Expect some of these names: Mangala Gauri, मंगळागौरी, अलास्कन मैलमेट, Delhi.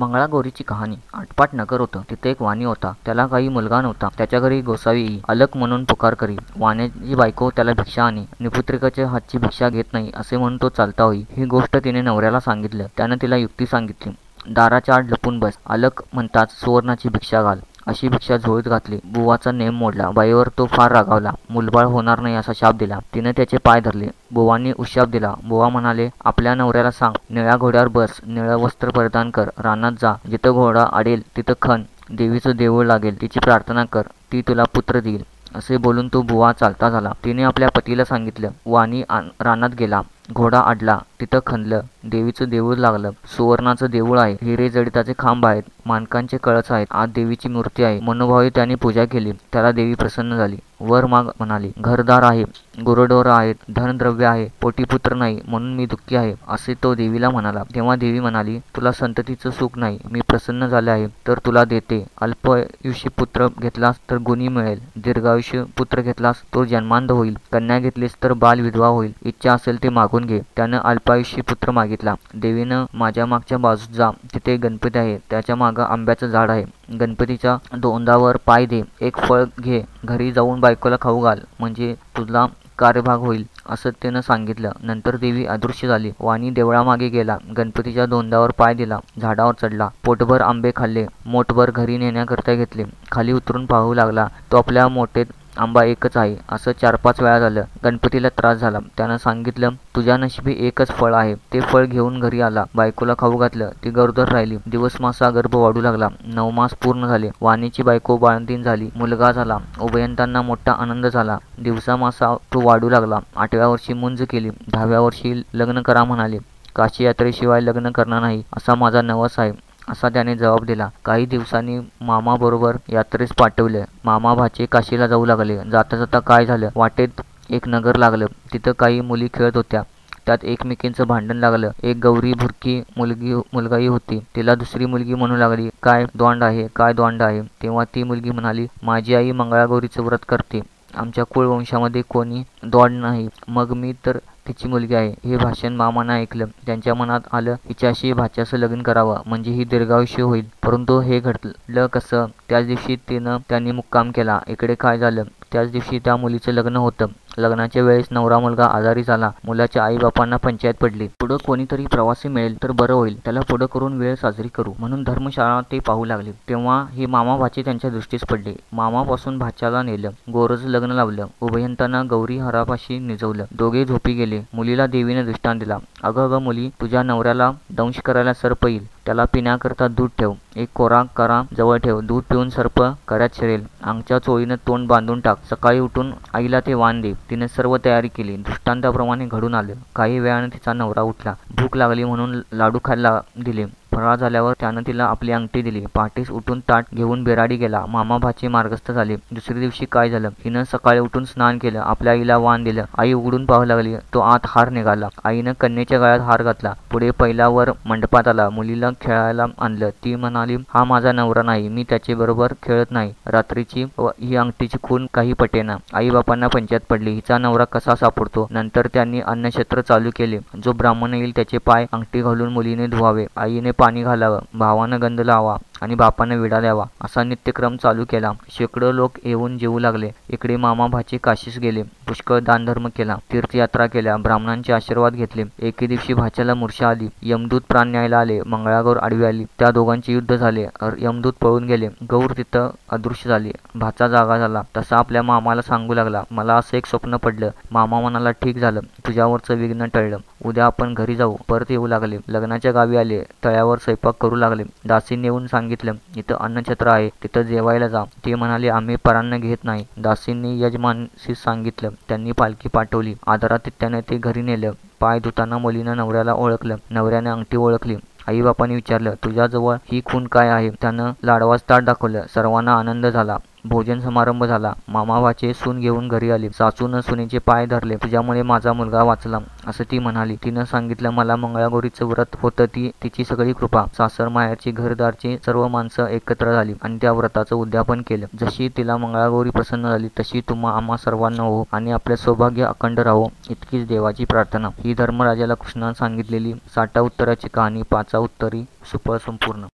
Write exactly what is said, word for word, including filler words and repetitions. मंगळागौरीची कहानी। आटपाट नगर होतं। तिथे एक वाणी होता, त्याला काही मुलगा नव्हता। त्याच्या घरी गोसावी अलक म्हणून पुकार करी। वाण्याची बायको त्याला भिक्षा आणि निपुत्रिकाच्या हातची भिक्षा घेत नाही असे म्हणून तो चालता होई। ही गोष्ट तिने नवऱ्याला सांगितलं। त्याने तिला युक्ती सांगितली, दाराच्या आड लपून बस। अलक म्हणतात सुवर्णाची भिक्षा घाल, अशी भिक्षा झोळीत घातली। बुवाचा नेम मोडला, बाईवर तो फार रागावला। मुलबाळ होणार नाही असा शाप दिला। तिने त्याचे पाय धरले, बुवांनी उशाप दिला। बुवा म्हणाले, आपल्या नवऱ्याला सांग, निळ्या घोड्यावर बस, निळं वस्त्र परिधान कर, रानात जा, जिथं घोडा अडेल तिथं खण, देवीचं देऊळ लागेल, तिची प्रार्थना कर, ती तुला पुत्र देईल। असे बोलून तो बुवा चालता झाला। तिने आपल्या पतीला सांगितलं। वाणी रानात गेला, घोडा अडला, तिथं खणलं, देवीचं देऊळ लागलं। सुवर्णाचं देऊळ आहे, हिरे जडिताचे खांब आहेत, मानकांचे कळस आहेत, आत देवीची मूर्ती आहे। मनोभावे त्याने पूजा केली, त्याला देवी प्रसन्न झाली। वर माग म्हणाली, घरदार आहे, गुरढोरा आहेत, धनद्रव्य आहे, पोटीपुत्र नाही म्हणून मी दुःखी आहे असे तो देवीला म्हणाला। तेव्हा देवी म्हणाली, तुला संततीचं सुख नाही, मी प्रसन्न झाले आहे तर तुला देते। अल्पायुष्य पुत्र घेतलास तर गुणी मिळेल, दीर्घायुष्य पुत्र घेतलास तो जन्मांध होईल, कन्या घेतलीस तर बाल विधवा होईल, इच्छा असेल ते मागून घे। त्यानं अल्पायुष्य पुत्र मागितला। देवीनं, माझ्या मागच्या बाजूस जा, तिथे गणपती आहे, त्याच्या मागं आंब्याचं झाड आहे, गणपतीच्या दोंडावर पाय दे, एक फळ घे, घरी जाऊन बायकोला खाऊ घाल, म्हणजे तुझला कार्यभाग होईल असं त्यानं सांगितलं। नंतर देवी अदृश्य झाली। वाणी देवळामागे गेला, गणपतीच्या दोंडावर पाय दिला, झाडावर चढला, पोटभर आंबे खाल्ले, मोठभर घरी नेण्याकरता घेतले। खाली उतरून पाहू लागला, तो आपल्या मोठेत आंबा एकच आहे असं चार पाच वेळा झालं। गणपतीला त्रास झाला, त्यानं सांगितलं, तुझ्या नशिबी एकच फळ आहे। ते फळ घेऊन घरी आला, बायकोला खाऊ घातलं, ती गरोदर राहिली। दिवस मासा गर्भ वाढू लागला, नऊ मास पूर्ण झाले। वाणीची बायको बाळंतीण झाली, मुलगा झाला। उभयंतांना मोठा आनंद झाला। दिवसा मासा तो वाढू लागला। आठव्या वर्षी मुंज केली, दहाव्या वर्षी लग्न करा म्हणाले। काशी यात्रेशिवाय लग्न करणार नाही असा माझा नवस आहे असा त्याने जवाब दिला। काही दिवसांनी मामाबरोबर यात्रेस पाठवले। मामा भाचे काशीला जाऊ लागले। जाता जाता काय झालं, वाटेत एक नगर लागलं, तिथं काही मुली खेळत होत्या, त्यात एकमेकींचं भांडण लागलं। एक गौरी भुरकी मुलगी मुलगाई होती, तिला दुसरी मुलगी म्हणू लागली, काय दोंड आहे, काय दोंड आहे। तेव्हा ती मुलगी म्हणाली, माझी आई मंगळागौरीचं व्रत करते, आमच्या कुळवंशामध्ये कोणी दोंड नाही, मग मी तर तिची मुलगी आहे। हे भाषण मामानं ऐकलं। त्यांच्या मनात आलं, हिच्याशी भाच्याचं लग्न करावं म्हणजे ही दीर्घायुष्य होईल। परंतु हे घडलं कसं? त्याच दिवशी तिनं त्यांनी मुक्काम केला। इकडे काय झालं, त्याच दिवशी त्या मुलीचं लग्न होतं। लग्नाच्या वेळेस नवरा मुलगा आजारी झाला। मुलाच्या आईबापांना पंचायत पडली, पुढं कोणीतरी प्रवासी मिळेल तर बरं होईल, त्याला पुढं करून वेळ साजरी करू म्हणून धर्मशाळा ते पाहू लागले। तेव्हा हे मामा भाचे त्यांच्या दृष्टीस पडले। मामापासून भाच्याला नेलं, गोरज लग्न लावलं, उभयंतांना गौरी हरापाशी निजवलं, दोघे झोपी गेले। मुलीला देवीने दृष्टांत दिला, अगं अगं मुली, तुझ्या नवऱ्याला दंश करायला सर्प येईल, त्याला पिण्याकरता दूध ठेव, एक कोरा करा जवळ ठेव, दूध पिऊन सर्प करत शिरेल, अंगच्या चोळीनं तोंड बांधून टाक, सकाळी उठून आईला ते वाण दे। तिने सर्व तयारी केली, दृष्टांताप्रमाणे घडून आले। काही वेळाने तिचा नवरा उठला, भूक लागली म्हणून लाडू खायला दिले। फराळ झाल्यावर त्यानं तिला आपली अंगठी दिली। पहाटेस उठून ताट घेऊन बेराडी गेला। मामा भाचे मार्गस्थ झाले। दुसऱ्या दिवशी काय झालं, हिनं सकाळी उठून स्नान केलं, आपल्या आईला वाण दिलं। आई उघडून पाहू लागली, तो आत हार निघाला। आईनं कन्येच्या गळ्यात हार घातला, पुढे पहिला वर मंडपात आला, मुलीला खेळायला आणलं। ती म्हणाली, हा माझा नवरा नाही, मी त्याच्याबरोबर खेळत नाही, रात्रीची ही अंगठीची खून काही पटेना। आईबापांना पंचायत पडली, हिचा नवरा कसा सापडतो। नंतर त्यांनी अन्नक्षेत्र चालू केले, जो ब्राह्मण येईल त्याचे पाय अंगठी घालून मुलीने धुवावे, आईने पाणी घालावं, भावानं गंध लावा आणि बापानं विडा द्यावा असा नित्यक्रम चालू केला। शेकडो लोक येऊन जेवू लागले। इकडे मामा भाचे काशीस गेले, पुष्कळ दानधर्म केला, तीर्थयात्रा केल्या, ब्राह्मणांचे आशीर्वाद घेतले। एके दिवशी भाच्याला मूर्छा आली, यमदूत प्राण न्यायला आले, मंगळागौर आडवी आली, त्या दोघांचे युद्ध झाले, यमदूत पळून गेले, गौर तिथं अदृश्य झाली। भाचा जागा झाला, तसा आपल्या मामाला सांगू लागला, मला असं एक स्वप्न पडलं। मामा म्हणाला, ठीक झालं, तुझ्यावरचं विघ्न टळलं, उद्या आपण घरी जाऊ। परत येऊ लागले, लग्नाच्या गावी आले, तळ्यावर स्वयंपाक करू लागले। दासीने येऊन सांगितलं, इथं अन्नछत्र आहे, तिथं जेवायला जा। ते म्हणाले, आम्ही परान्न घेत नाही। दासींनी यजमानशी सांगितलं, त्यांनी पालखी पाठवली, आदरात त्याने ते घरी नेलं। पाय धुताना मुलीनं नवऱ्याला ओळखलं, नवऱ्याने अंगठी ओळखली। आईबापाने विचारलं, तुझ्याजवळ ही खून काय आहे? त्यानं लाडवास ताट दाखवलं, सर्वांना आनंद झाला, भोजन समारंभ झाला। मामाभाचे सून घेऊन घरी आले, सासूनं सुनेचे पाय धरले, तुझ्यामुळे माझा मुलगा वाचला असं ती म्हणाली। तिनं सांगितलं, मला मंगळागौरीचं व्रत होतं, ती तिची सगळी कृपा। सासर मायाची घरदारची सर्व माणसं एकत्र झाली आणि त्या व्रताचं उद्यापन केलं। जशी तिला मंगळागौरी प्रसन्न झाली तशी तुम्हा आम्हा सर्वांना हो आणि आपले सौभाग्य अखंड राहो इतकीच देवाची प्रार्थना। ही धर्मराजाला कृष्णानं सांगितलेली साठा उत्तराची कहाणी, पाचा उत्तरी सुफळ संपूर्ण।